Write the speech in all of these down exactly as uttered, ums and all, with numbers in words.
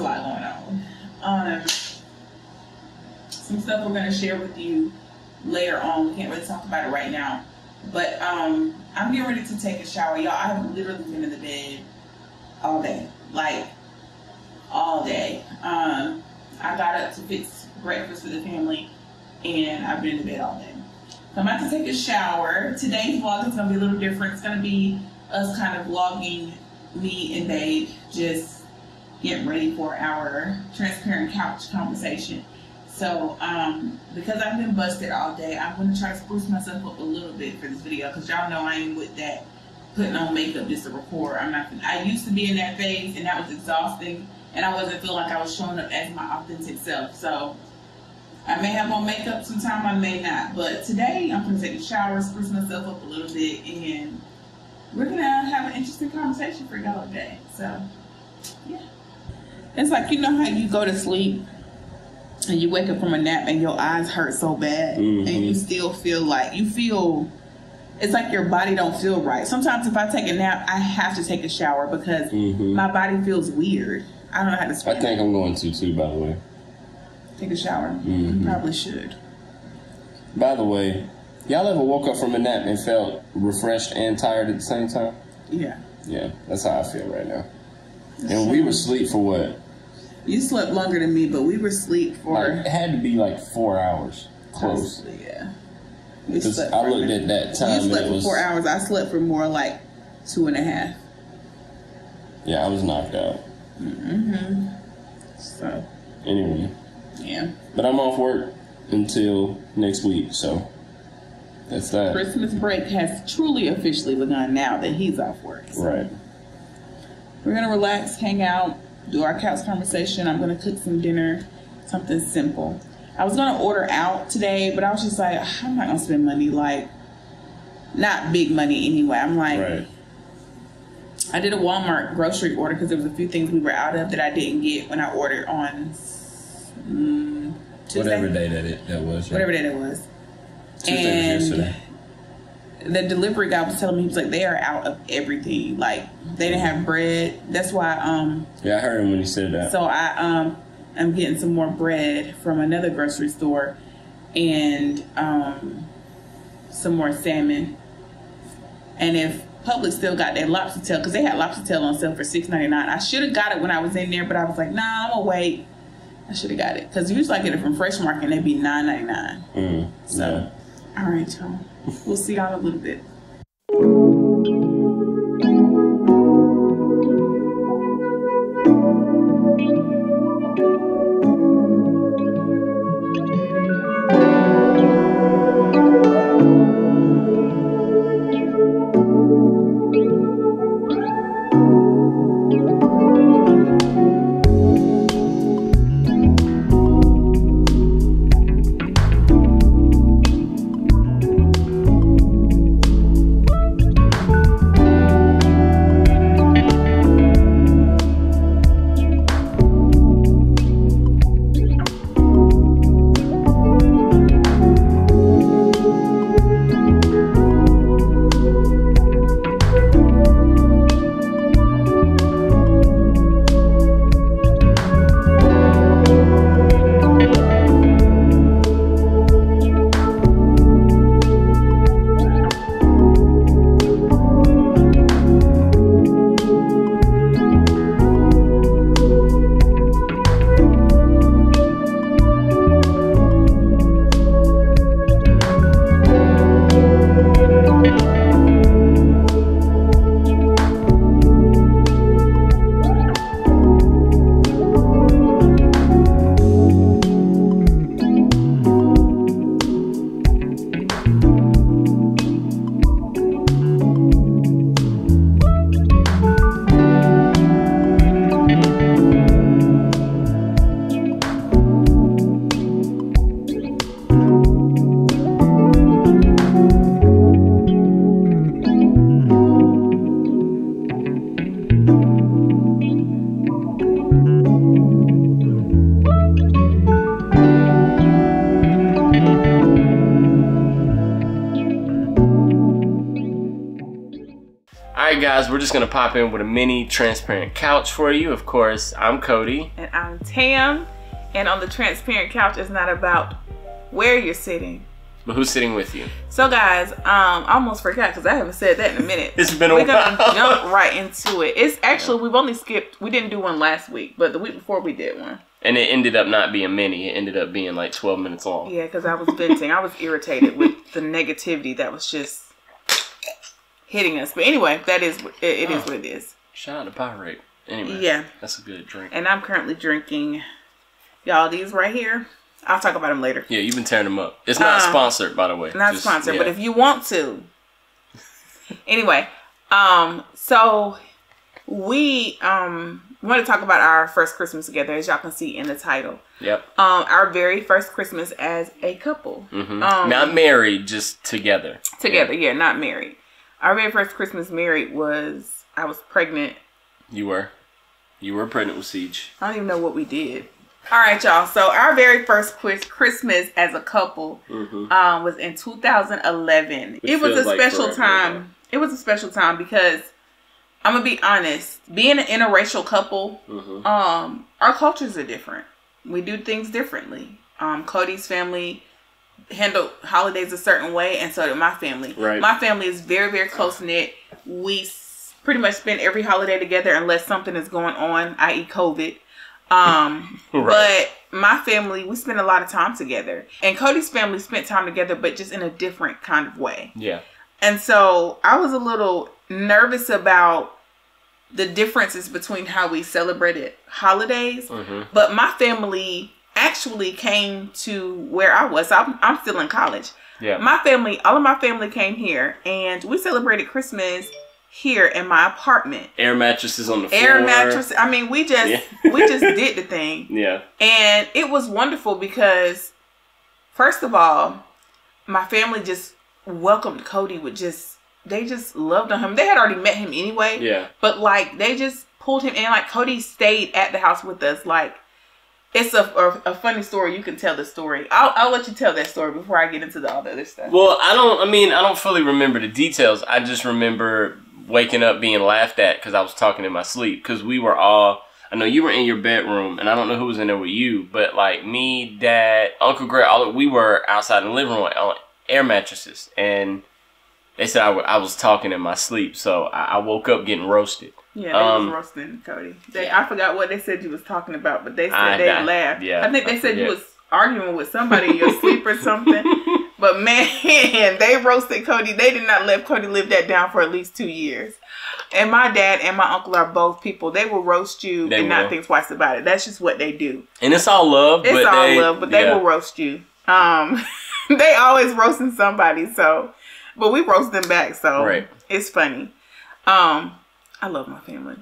a lot going on. Um, some stuff we're going to share with you later on. We can't really talk about it right now. But um, I'm getting ready to take a shower. Y'all, I have literally been in the bed all day. Like, all day. Um, I got up to fix breakfast for the family, and I've been in the bed all day. So I'm about to take a shower. Today's vlog is going to be a little different. It's going to be us kind of vlogging, me and babe, just getting ready for our transparent couch conversation. So, um, because I've been busted all day, I'm going to try to spruce myself up a little bit for this video. Because y'all know I ain't with that putting on makeup just to record. I'm not, I used to be in that phase, and that was exhausting. And I wasn't feeling like I was showing up as my authentic self. So, I may have on makeup sometime, I may not. But today, I'm going to take a shower, spruce myself up a little bit, and we're going to have an interesting conversation for y'all today. So, yeah. It's like, you know how you go to sleep and you wake up from a nap and your eyes hurt so bad, mm-hmm. and you still feel like you feel, it's like your body don't feel right. Sometimes if I take a nap, I have to take a shower because mm-hmm. my body feels weird. I don't know how to explain. I think it. I'm going to too, by the way. Take a shower. Mm-hmm. You probably should. By the way, y'all ever woke up from a nap and felt refreshed and tired at the same time? Yeah. Yeah, that's how I feel right now. That's and true. We were asleep for what? You slept longer than me, but we were asleep for... Like, it had to be like four hours. Close. Honestly, yeah. Because I looked minute. at that time. You slept it was, for four hours. I slept for more like two and a half. Yeah, I was knocked out. Mm-hmm. So. Anyway. Yeah. But I'm off work until next week, so that's that. Christmas break has truly officially begun now that he's off work. So. Right. We're going to relax, hang out, do our couch conversation. I'm going to cook some dinner, something simple. I was going to order out today, but I was just like, I'm not going to spend money, like, not big money anyway. I'm like, right. I did a Walmart grocery order because there was a few things we were out of that I didn't get when I ordered on um, Tuesday. Whatever day that, it, that was. Yeah. Whatever day that was. Tuesday was yesterday. The delivery guy was telling me, he was like, they are out of everything. Like, they didn't have bread. That's why. Um, yeah, I heard him when he said that. So I um, I'm getting some more bread from another grocery store, and um, some more salmon. And if Publix still got that lobster tail, because they had lobster tail on sale for six ninety-nine. I should have got it when I was in there, but I was like, nah, I'm gonna wait. I should have got it because usually I get it from Fresh Market, and they'd be nine ninety-nine. Mm, so, yeah. All right, y'all. We'll see y'all in a little bit. Alright guys, we're just gonna pop in with a mini transparent couch for you. Of course, I'm Cody. And I'm Tam. And on the transparent couch, it's not about where you're sitting, but who's sitting with you. So guys, um, I almost forgot because I haven't said that in a minute. It's been a while. We're gonna jump right into it. It's actually, we've only skipped, we didn't do one last week, but the week before we did one. And it ended up not being many. It ended up being like twelve minutes long. Yeah, because I was venting. I was irritated with the negativity that was just hitting us. But anyway, that is it, it oh, is what it is. Shout out to Pirate. Anyway, yeah, that's a good drink. And I'm currently drinking, y'all, these right here. I'll talk about them later. Yeah, you've been tearing them up. It's not um, sponsored, by the way. Not Just, sponsored, yeah. But if you want to. Anyway, um, so we um we want to talk about our first Christmas together, as y'all can see in the title. Yep. Um, our very first Christmas as a couple. Mm-hmm. Um, not married, just together. Together, yeah, yeah, not married. Our very first Christmas married was, I was pregnant. You were. You were pregnant with Siege. I don't even know what we did. All right, y'all. So our very first Christmas as a couple mm-hmm. um, was in two thousand eleven. Which it was a like special forever, time. Yeah. It was a special time because I'm gonna be honest. Being an interracial couple, mm-hmm. um, our cultures are different. We do things differently. Um, Cody's family handle holidays a certain way, and so did my family. Right. My family is very, very close knit. We pretty much spend every holiday together unless something is going on, that is, COVID. Um, right. But my family, we spent a lot of time together, and Cody's family spent time together, but just in a different kind of way. Yeah. And so I was a little nervous about the differences between how we celebrated holidays, mm-hmm. but my family actually came to where I was. So I'm, I'm still in college. Yeah. My family, all of my family came here, and we celebrated Christmas here in my apartment. Air mattresses on the floor. Air mattress. I mean, we just yeah. we just did the thing. Yeah. And it was wonderful because, first of all, my family just welcomed Cody with just, they just loved on him. They had already met him anyway. Yeah. But like, they just pulled him in. Like, Cody stayed at the house with us. Like, it's a, a, a funny story. You can tell the story. I'll, I'll let you tell that story before I get into the, all the other stuff. Well, I don't, I mean, I don't fully remember the details. I just remember waking up being laughed at because I was talking in my sleep. Because we were all, I know you were in your bedroom, and I don't know who was in there with you, but like me, Dad, Uncle Greg, all, we were outside in the living room on air mattresses. And they said I, I was talking in my sleep, so I, I woke up getting roasted. Yeah, they um, was roasting Cody. They, I forgot what they said you was talking about, but they said I, they I, laughed. Yeah, I think they I said forget. you was arguing with somebody in your sleep or something. But man, they roasted Cody. They did not let Cody live that down for at least two years. And my dad and my uncle are both people. They will roast you they and will. not think twice about it. That's just what they do. And it's all love. It's but all they, love, but they yeah. will roast you. Um, they always roasting somebody. So, but we roast them back. So right. it's funny. Um. I love my family.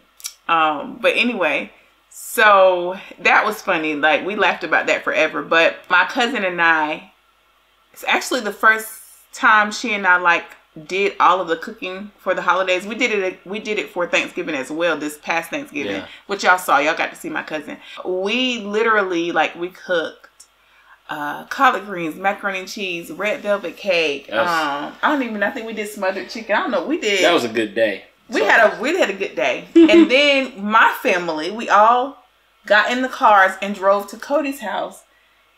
Um, but anyway, so that was funny. Like, we laughed about that forever. But my cousin and I, it's actually the first time she and I like did all of the cooking for the holidays. We did it we did it for Thanksgiving as well, this past Thanksgiving, yeah. which y'all saw. Y'all got to see my cousin. We literally like we cooked Uh, collard greens, macaroni and cheese, red velvet cake. Was, um, I don't even I think we did smothered chicken. I don't know. We did. That was a good day. We so. had a really had a good day. And then my family, we all got in the cars and drove to Cody's house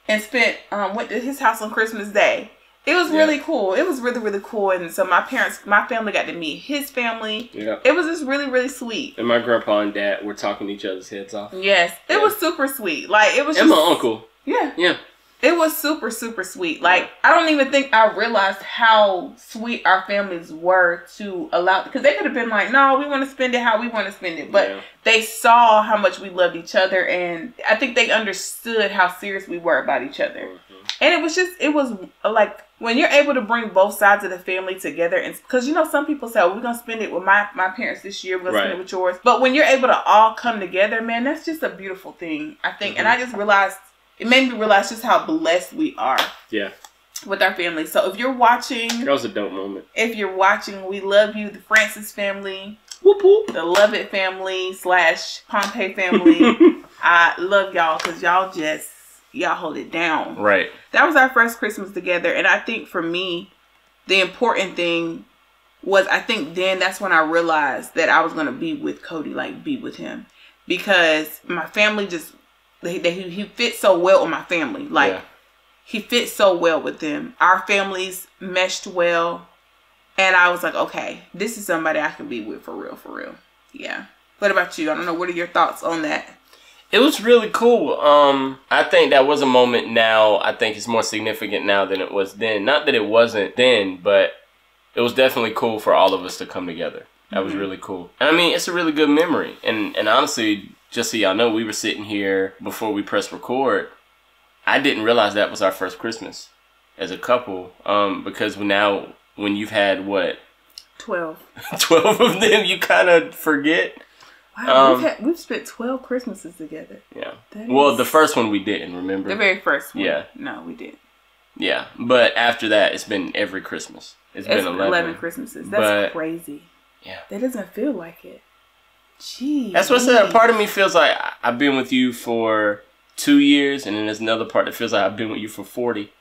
and spent um went to his house on Christmas Day. It was yeah. really cool. It was really, really cool. And so my parents, my family got to meet his family. Yeah. It was just really, really sweet. And my grandpa and dad were talking each other's heads off. Yes. It yeah. was super sweet. Like it was And just, my uncle. Yeah. Yeah. It was super, super sweet. Like, I don't even think I realized how sweet our families were to allow. Because they could have been like, no, we want to spend it how we want to spend it. But yeah. they saw how much we loved each other. And I think they understood how serious we were about each other. Mm-hmm. And it was just, it was like, when you're able to bring both sides of the family together. And because, you know, some people say, oh, we're going to spend it with my, my parents this year. We're going right. to spend it with yours. But when you're able to all come together, man, that's just a beautiful thing, I think. Mm-hmm. And I just realized, it made me realize just how blessed we are. Yeah. With our family. So if you're watching. That was a dope moment. If you're watching, we love you. The Francis family. Whoop whoop. The Lovett family slash Pompeii family. I love y'all because y'all just, y'all hold it down. Right. That was our first Christmas together. And I think for me, the important thing was I think then that's when I realized that I was going to be with Cody, like be with him, because my family just, they, they, he fits so well with my family. Like yeah. he fits so well with them. Our families meshed well. And I was like, okay, this is somebody I can be with for real, for real. Yeah. What about you? I don't know. What are your thoughts on that? It was really cool. Um, I think that was a moment now. I think it's more significant now than it was then. Not that it wasn't then, but it was definitely cool for all of us to come together. That mm-hmm. was really cool. And I mean, it's a really good memory. And, and honestly, just so y'all know, we were sitting here before we pressed record. I didn't realize that was our first Christmas as a couple, um, because now... when you've had, what? twelve. twelve of them, you kind of forget. Wow, um, we've, had, we've spent twelve Christmases together. Yeah. That well, is... the first one we didn't, remember? The very first one. Yeah. No, we didn't. Yeah, but after that, it's been every Christmas. It's, it's been eleven. eleven Christmases. That's but, crazy. Yeah. That doesn't feel like it. Jeez. That's what I said. A part of me feels like I've been with you for two years, and then there's another part that feels like I've been with you for forty.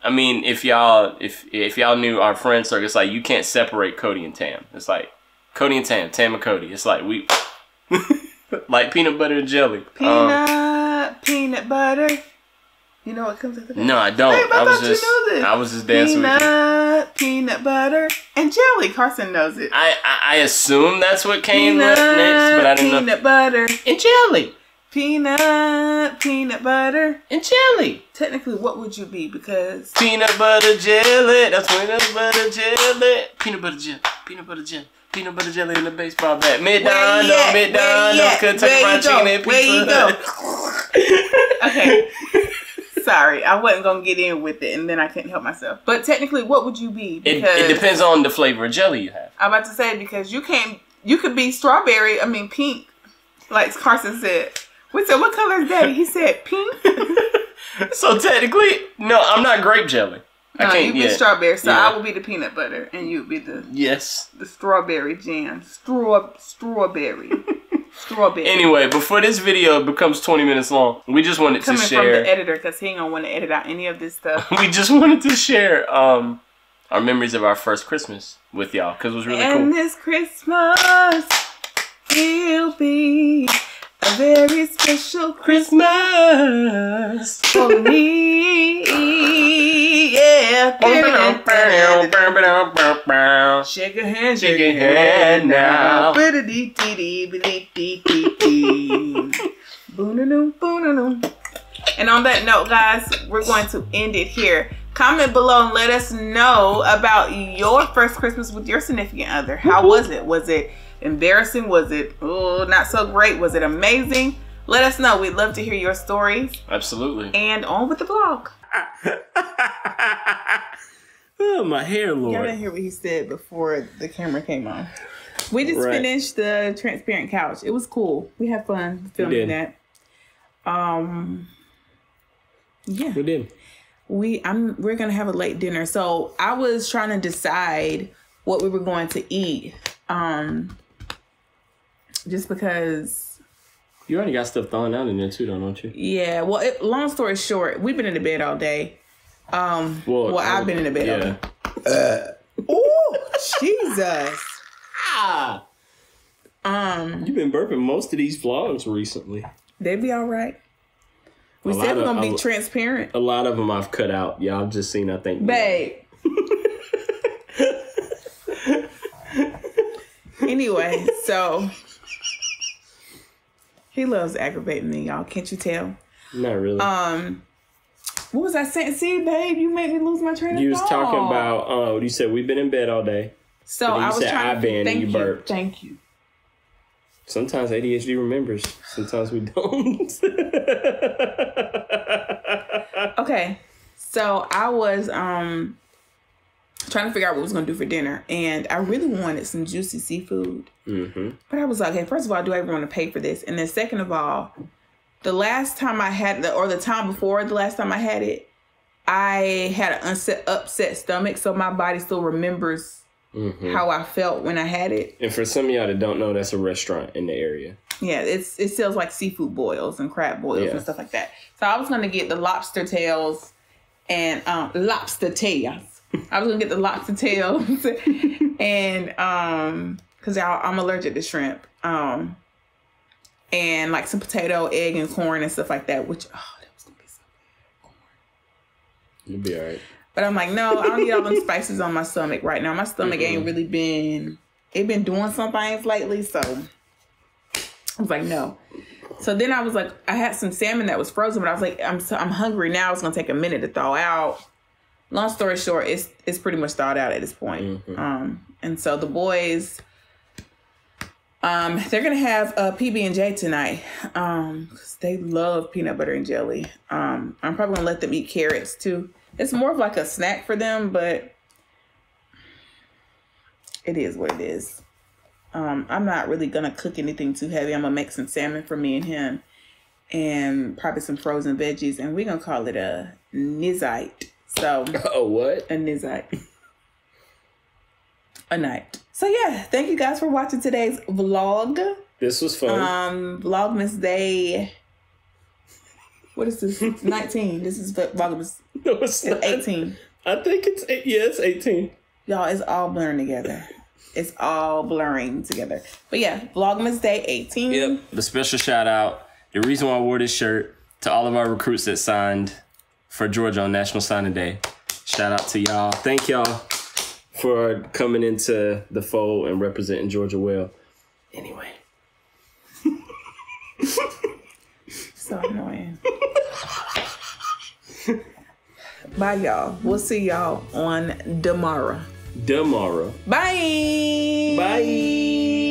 I mean, if y'all if if y'all knew our friend circle, it's like you can't separate Cody and Tam. It's like Cody and Tam, Tam and Cody. It's like we like peanut butter and jelly. Peanut um, peanut butter. You know what comes after that? No, I don't. Wait, I, I was just you know this. I was just dancing peanut, with you. Peanut butter and jelly. Carson knows it. I I, I assume that's what came peanut, next, but I didn't peanut know. Peanut butter and jelly. Peanut, peanut butter, and jelly. Technically, what would you be? Because peanut butter jelly. That's peanut butter jelly. Peanut butter jelly. Peanut butter jelly. Peanut butter jelly in the baseball bat. Mid-dono, mid-dono. Kentucky Fried Chicken and pizza. Where you go? Okay. Sorry, I wasn't gonna get in with it, and then I couldn't help myself. But technically, what would you be? Because it, it depends on the flavor of jelly you have. I'm about to say because you can't. You could be strawberry. I mean, pink. Like Carson said. We said, what color is that? He said, pink. So technically, no, I'm not grape jelly. I no, can't you'd be yet. Strawberry, so yeah. I would be the peanut butter, and you'd be the yes, the strawberry jam, straw, strawberry, strawberry. Anyway, before this video becomes twenty minutes long, we just wanted Coming to share. Coming from the editor, because he ain't gonna want to edit out any of this stuff. We just wanted to share um our memories of our first Christmas with y'all, because it was really and cool. And this Christmas will be a very special Christmas for me. Yeah. Shake your hand, shake your hand now. And on that note, guys, we're going to end it here. Comment below and let us know about your first Christmas with your significant other. How was it? Was it embarrassing? Was it oh not so great? Was it amazing? Let us know. We'd love to hear your stories. Absolutely. And on with the vlog. Oh, my hair, Lord. Y'all didn't hear what he said before the camera came on. We just right. finished the Transparent Couch. It was cool. We had fun filming that. Um yeah, we did. We I'm we're gonna have a late dinner, so I was trying to decide what we were going to eat. Um just because you already got stuff thrown out in there too, though, don't you? Yeah, well, it, long story short, we've been in the bed all day. Um well, well I've been in the bed yeah. all day. Uh, oh Jesus. Ah. Um You've been burping most of these vlogs recently. They be all right. We said we're gonna be transparent. A lot of them I've cut out. Y'all yeah, just seen I think babe. Anyway, so he loves aggravating me, y'all. Can't you tell? Not really. Um, what was I saying? See, babe, you made me lose my train of thought. You was talking about. Uh, you said we've been in bed all day. So I was trying to thank and you. Burped. Thank you. Sometimes A D H D remembers. Sometimes we don't. Okay, so I was um. trying to figure out what I was going to do for dinner. And I really wanted some juicy seafood. Mm-hmm. But I was like, hey, first of all, do I ever want to pay for this? And then second of all, the last time I had the, or the time before the last time I had it, I had an upset, upset stomach. So my body still remembers mm-hmm. how I felt when I had it. And for some of y'all that don't know, that's a restaurant in the area. Yeah, it's it sells like seafood boils and crab boils yeah. and stuff like that. So I was going to get the lobster tails and um, lobster tails. I was gonna get the locks and tails, and um, cause y'all, I'm allergic to shrimp. Um, and like some potato, egg, and corn and stuff like that. Which oh, that was gonna be so good. Corn. You'll be all right. But I'm like, no, I don't need all them spices on my stomach right now. My stomach mm-hmm. ain't really been. It been doing some things lately, so I was like, no. So then I was like, I had some salmon that was frozen, but I was like, I'm so, I'm hungry now. It's gonna take a minute to thaw out. Long story short, it's it's pretty much thawed out at this point. Mm-hmm. Um, and so the boys, um, they're gonna have a P B and J tonight. Um, because they love peanut butter and jelly. Um, I'm probably gonna let them eat carrots too. It's more of like a snack for them, but it is what it is. Um, I'm not really gonna cook anything too heavy. I'm gonna make some salmon for me and him, and probably some frozen veggies, and we're gonna call it a nizite. So a what? A nizite. A night. So yeah, thank you guys for watching today's vlog. This was fun. Um, Vlogmas day. What is this? nineteen. This is Vlogmas. No, it's, it's eighteen. I think it's eight. Yeah, it's eighteen. Y'all, it's all blurring together. It's all blurring together. But yeah, Vlogmas day eighteen. Yep. The special shout out. The reason why I wore this shirt to all of our recruits that signed for Georgia on National Signing Day. Shout out to y'all. Thank y'all for coming into the fold and representing Georgia well. Anyway. So annoying. Bye, y'all. We'll see y'all on tomorrow. Tomorrow. Bye. Bye.